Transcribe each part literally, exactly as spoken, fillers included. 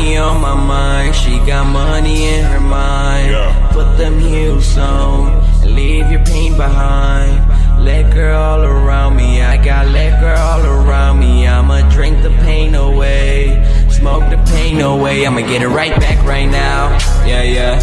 money on my mind. She got money in her mind. Yeah. Put them heels on, leave your pain behind. Liquor all around me, I got liquor all around me. I'ma drink the pain away, smoke the pain away. I'ma get it right back right now. Yeah, yeah,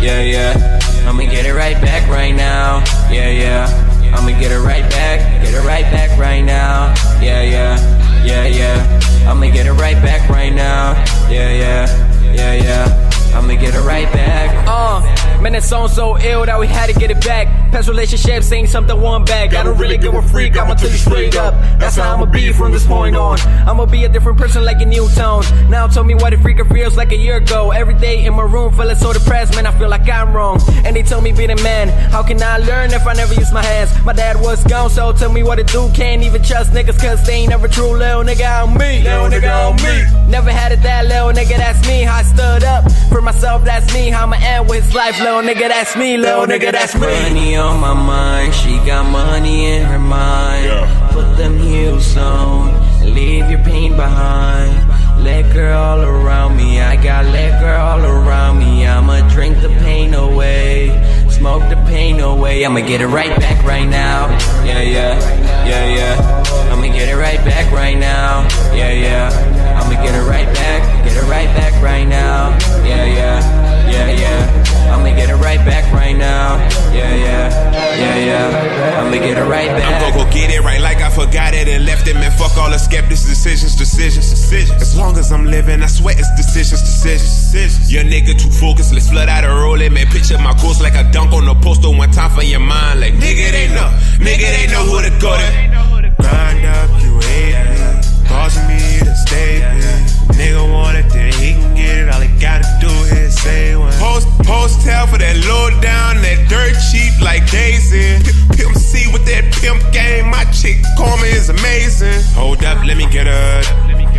yeah, yeah. I'ma get it right back right now. Yeah, yeah. I'ma get it right back, get it right back right now. Yeah, yeah, yeah, yeah. I'ma get it right back right now. Yeah, yeah, yeah, yeah. I'ma get it right back. Uh, man, that song's so ill that we had to get it back. Past relationships ain't something one back. I don't really give a freak, I'ma tell you straight up. That's how I'ma be from this point on. I'ma be a different person like a new tone. Now tell me why the freaking feels like a year ago. Every day in my room feeling so depressed, man, I feel like I'm wrong. And they tell me be the man. How can I learn if I never use my hands? My dad was gone, so tell me what to do. Can't even trust niggas cause they ain't never true. Lil nigga on me, lil nigga on me. Never had it that lil nigga, that's me. How I stood up for myself, that's me. How I'ma end with his life, lil nigga, that's me. Lil nigga, that's me. Money on my mind, she got money in her mind. Yeah. Put them heels on, leave your pain behind. Liquor all around me, I got liquor all around me. I'ma drink the pain away, smoke the pain away. I'ma get it right back right now. Yeah, yeah, yeah, yeah. I'ma get it right back right now. Yeah, yeah. I'ma get it right back, get it right back right now. Yeah, yeah, yeah, yeah. I'ma get it right back right now. Yeah, yeah, yeah, yeah. I'ma get it right back. I'm gon' go get it right like I forgot it and left it. Man, fuck all the skeptics. Decisions, decisions, decisions. As long as I'm living, I swear it's decisions, decisions, decisions. Your nigga too focused, let's flood out a roll it. Man, picture my goals like a dunk on a poster. One time for your mind, like nigga they know, nigga they know who to go to. Grind up, you hate me, causing me to stay me. Nigga want it, then he can get it. All he gotta do is say one. Post, post tell for that low down, that dirt cheap like Daisy. Pimp C with that pimp game, my chick Corman is amazing. Hold up, let me get up.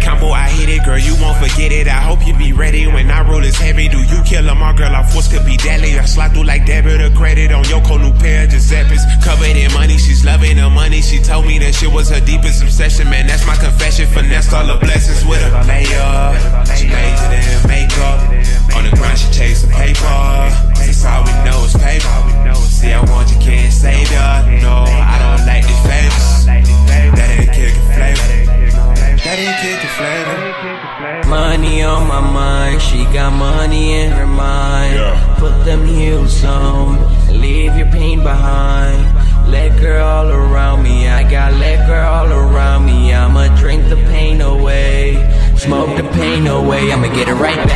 Combo, I hit it, girl, you won't forget it. I hope you be ready when I roll this heavy. Do you kill them all, girl, our force could be deadly. I slide through like debit or credit on your cold new pair of Giuseppes. Covered in money, she's loving her money. She told me that shit was her deepest obsession. Man, that's my confession, finessed all her blessings with her layer. She made to them makeup. On the grind, she chasing paper. That's all we know is paper. See, I want you, can't save ya. No, I don't like this famous. That ain't kicking flavor. That ain't kicking flavor. Money on my mind, she got money in her mind. Put them heels on, leave your pain behind. Liquor all around me, I got liquor all around me. I'ma drink the pain away, smoke the pain away. I'ma get it right